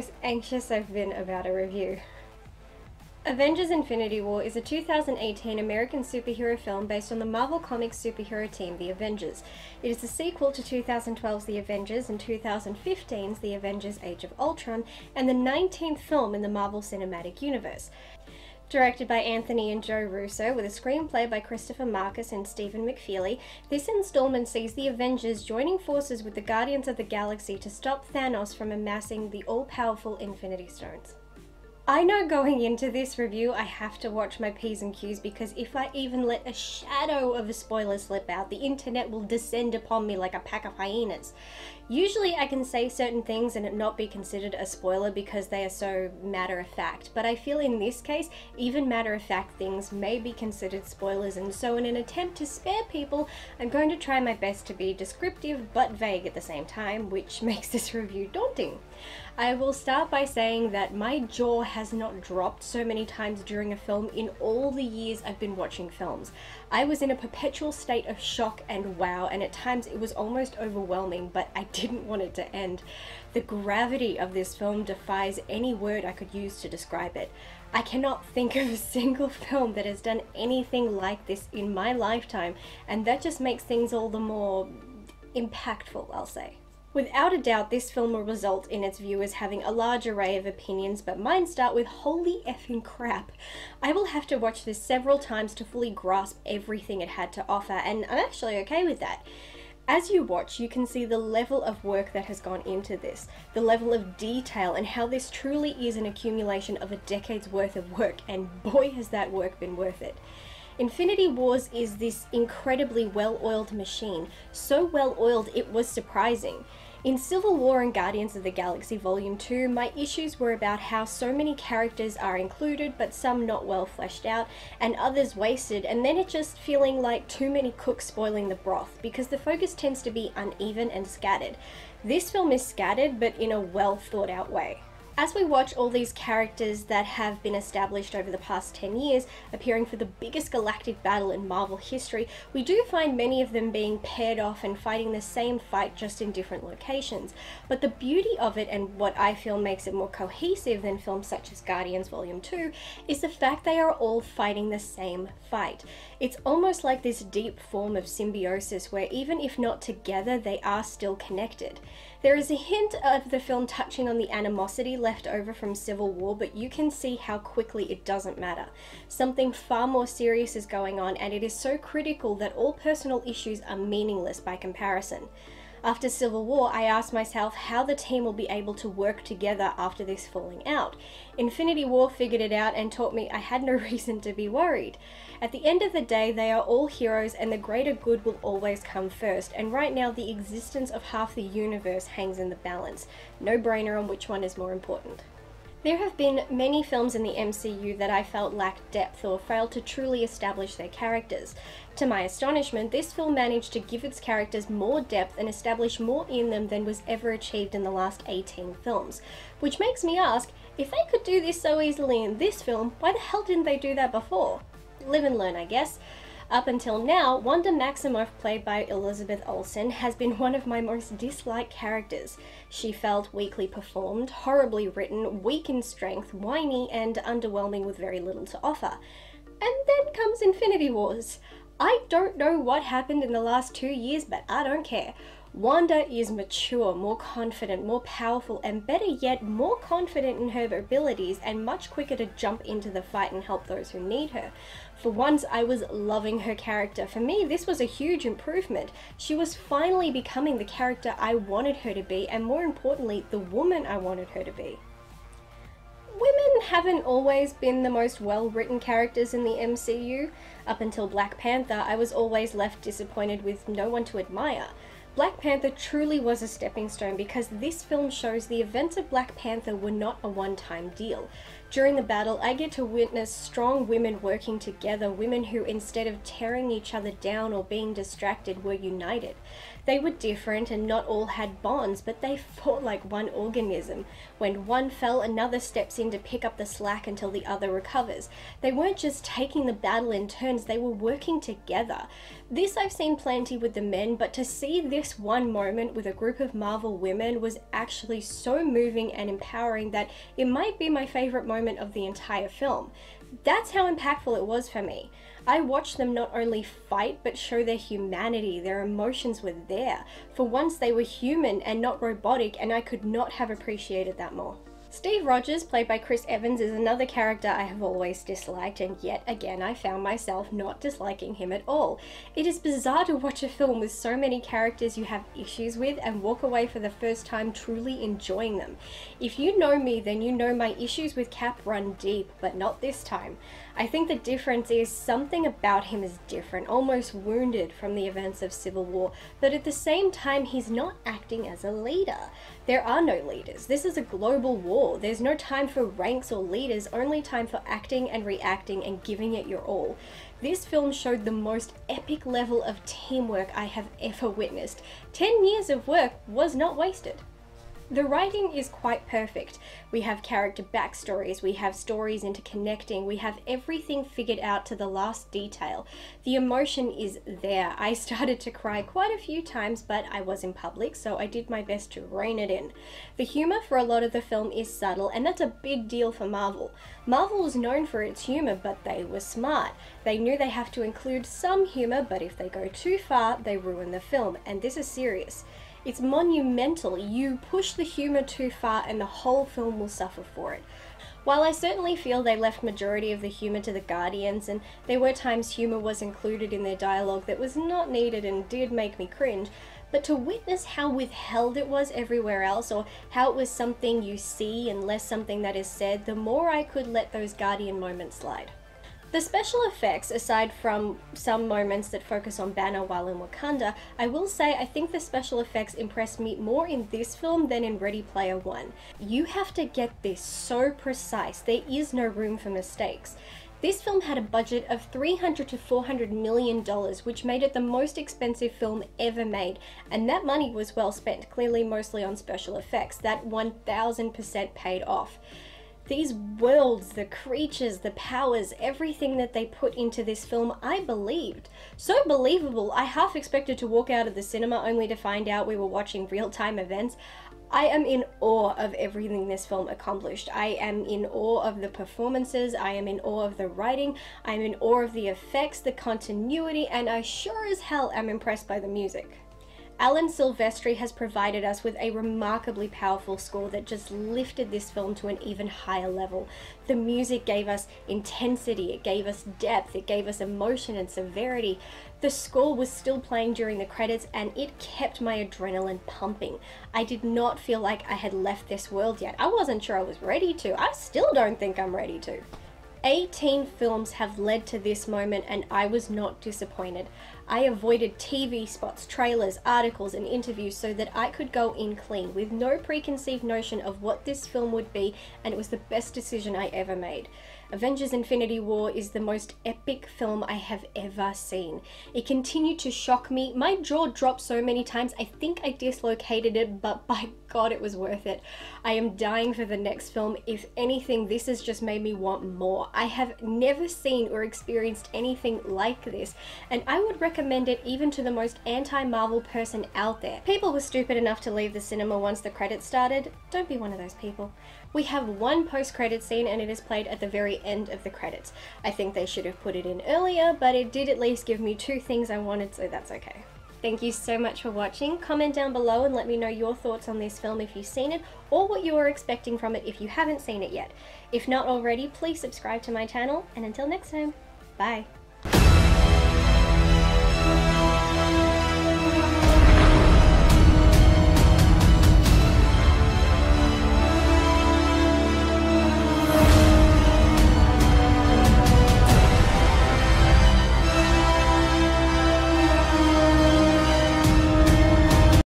most anxious I've been about a review. Avengers: Infinity War is a 2018 American superhero film based on the Marvel Comics superhero team, the Avengers. It is the sequel to 2012's The Avengers and 2015's The Avengers: Age of Ultron, and the 19th film in the Marvel Cinematic Universe. Directed by Anthony and Joe Russo, with a screenplay by Christopher Markus and Stephen McFeely, this installment sees the Avengers joining forces with the Guardians of the Galaxy to stop Thanos from amassing the all-powerful Infinity Stones. I know going into this review I have to watch my P's and Q's, because if I even let a shadow of a spoiler slip out, the internet will descend upon me like a pack of hyenas. Usually I can say certain things and it not be considered a spoiler because they are so matter-of-fact, but I feel in this case, even matter-of-fact things may be considered spoilers, and so in an attempt to spare people, I'm going to try my best to be descriptive but vague at the same time, which makes this review daunting. I will start by saying that my jaw has not dropped so many times during a film in all the years I've been watching films. I was in a perpetual state of shock and wow, and at times it was almost overwhelming, but I didn't want it to end. The gravity of this film defies any word I could use to describe it. I cannot think of a single film that has done anything like this in my lifetime, and that just makes things all the more impactful, I'll say. Without a doubt, this film will result in its viewers having a large array of opinions, but mine start with holy effing crap. I will have to watch this several times to fully grasp everything it had to offer, and I'm actually okay with that. As you watch, you can see the level of work that has gone into this, the level of detail, and how this truly is an accumulation of a decade's worth of work, and boy has that work been worth it. Infinity Wars is this incredibly well-oiled machine, so well-oiled it was surprising. In Civil War and Guardians of the Galaxy Volume 2, my issues were about how so many characters are included, but some not well fleshed out, and others wasted, and then it just feeling like too many cooks spoiling the broth, because the focus tends to be uneven and scattered. This film is scattered, but in a well-thought-out way. As we watch all these characters that have been established over the past 10 years appearing for the biggest galactic battle in Marvel history, we do find many of them being paired off and fighting the same fight just in different locations. But the beauty of it, and what I feel makes it more cohesive than films such as Guardians Volume 2, is the fact they are all fighting the same fight. It's almost like this deep form of symbiosis where even if not together, they are still connected. There is a hint of the film touching on the animosity left over from Civil War, but you can see how quickly it doesn't matter. Something far more serious is going on, and it is so critical that all personal issues are meaningless by comparison. After Civil War, I asked myself how the team will be able to work together after this falling out. Infinity War figured it out and taught me I had no reason to be worried. At the end of the day, they are all heroes, and the greater good will always come first, and right now the existence of half the universe hangs in the balance. No brainer on which one is more important. There have been many films in the MCU that I felt lacked depth or failed to truly establish their characters. To my astonishment, this film managed to give its characters more depth and establish more in them than was ever achieved in the last 18 films. Which makes me ask, if they could do this so easily in this film, why the hell didn't they do that before? Live and learn, I guess. Up until now, Wanda Maximoff, played by Elizabeth Olsen, has been one of my most disliked characters. She felt weakly performed, horribly written, weak in strength, whiny, and underwhelming with very little to offer. And then comes Infinity Wars. I don't know what happened in the last 2 years, but I don't care. Wanda is mature, more confident, more powerful, and better yet, more confident in her abilities, and much quicker to jump into the fight and help those who need her. For once, I was loving her character. For me, this was a huge improvement. She was finally becoming the character I wanted her to be, and more importantly, the woman I wanted her to be. Women haven't always been the most well-written characters in the MCU. Up until Black Panther, I was always left disappointed with no one to admire. Black Panther truly was a stepping stone, because this film shows the events of Black Panther were not a one-time deal. During the battle, I get to witness strong women working together, women who, instead of tearing each other down or being distracted, were united. They were different and not all had bonds, but they fought like one organism. When one fell, another steps in to pick up the slack until the other recovers. They weren't just taking the battle in turns, they were working together. This I've seen plenty with the men, but to see this one moment with a group of Marvel women was actually so moving and empowering that it might be my favorite moment of the entire film. That's how impactful it was for me. I watched them not only fight but show their humanity, their emotions were there. For once they were human and not robotic, and I could not have appreciated that more. Steve Rogers, played by Chris Evans, is another character I have always disliked, and yet again I found myself not disliking him at all. It is bizarre to watch a film with so many characters you have issues with and walk away for the first time truly enjoying them. If you know me, then you know my issues with Cap run deep, but not this time. I think the difference is something about him is different, almost wounded from the events of Civil War, but at the same time he's not acting as a leader. There are no leaders. This is a global war. There's no time for ranks or leaders, only time for acting and reacting and giving it your all. This film showed the most epic level of teamwork I have ever witnessed. 10 years of work was not wasted. The writing is quite perfect. We have character backstories, we have stories interconnecting, we have everything figured out to the last detail. The emotion is there. I started to cry quite a few times, but I was in public, so I did my best to rein it in. The humor for a lot of the film is subtle, and that's a big deal for Marvel. Marvel was known for its humor, but they were smart. They knew they have to include some humor, but if they go too far, they ruin the film, and this is serious. It's monumental. You push the humour too far and the whole film will suffer for it. While I certainly feel they left majority of the humour to the Guardians, and there were times humour was included in their dialogue that was not needed and did make me cringe, but to witness how withheld it was everywhere else, or how it was something you see and less something that is said, the more I could let those Guardian moments slide. The special effects, aside from some moments that focus on Banner while in Wakanda, I will say I think the special effects impressed me more in this film than in Ready Player One. You have to get this so precise, there is no room for mistakes. This film had a budget of $300 to $400 million, which made it the most expensive film ever made, and that money was well spent, clearly mostly on special effects. That 1000% paid off. These worlds, the creatures, the powers, everything that they put into this film, I believed. So believable, I half expected to walk out of the cinema only to find out we were watching real-time events. I am in awe of everything this film accomplished. I am in awe of the performances, I am in awe of the writing, I am in awe of the effects, the continuity, and I sure as hell am impressed by the music. Alan Silvestri has provided us with a remarkably powerful score that just lifted this film to an even higher level. The music gave us intensity, it gave us depth, it gave us emotion and severity. The score was still playing during the credits and it kept my adrenaline pumping. I did not feel like I had left this world yet. I wasn't sure I was ready to. I still don't think I'm ready to. 18 films have led to this moment and I was not disappointed. I avoided TV spots, trailers, articles and interviews so that I could go in clean with no preconceived notion of what this film would be, and it was the best decision I ever made. Avengers: Infinity War is the most epic film I have ever seen. It continued to shock me. My jaw dropped so many times I think I dislocated it, but by God it was worth it. I am dying for the next film. If anything, this has just made me want more. I have never seen or experienced anything like this, and I would recommend it even to the most anti-Marvel person out there. People were stupid enough to leave the cinema once the credits started. Don't be one of those people. We have one post-credit scene and it is played at the very end of the credits. I think they should have put it in earlier, but it did at least give me two things I wanted, so that's okay. Thank you so much for watching. Comment down below and let me know your thoughts on this film if you've seen it, or what you are expecting from it if you haven't seen it yet. If not already, please subscribe to my channel, and until next time, bye.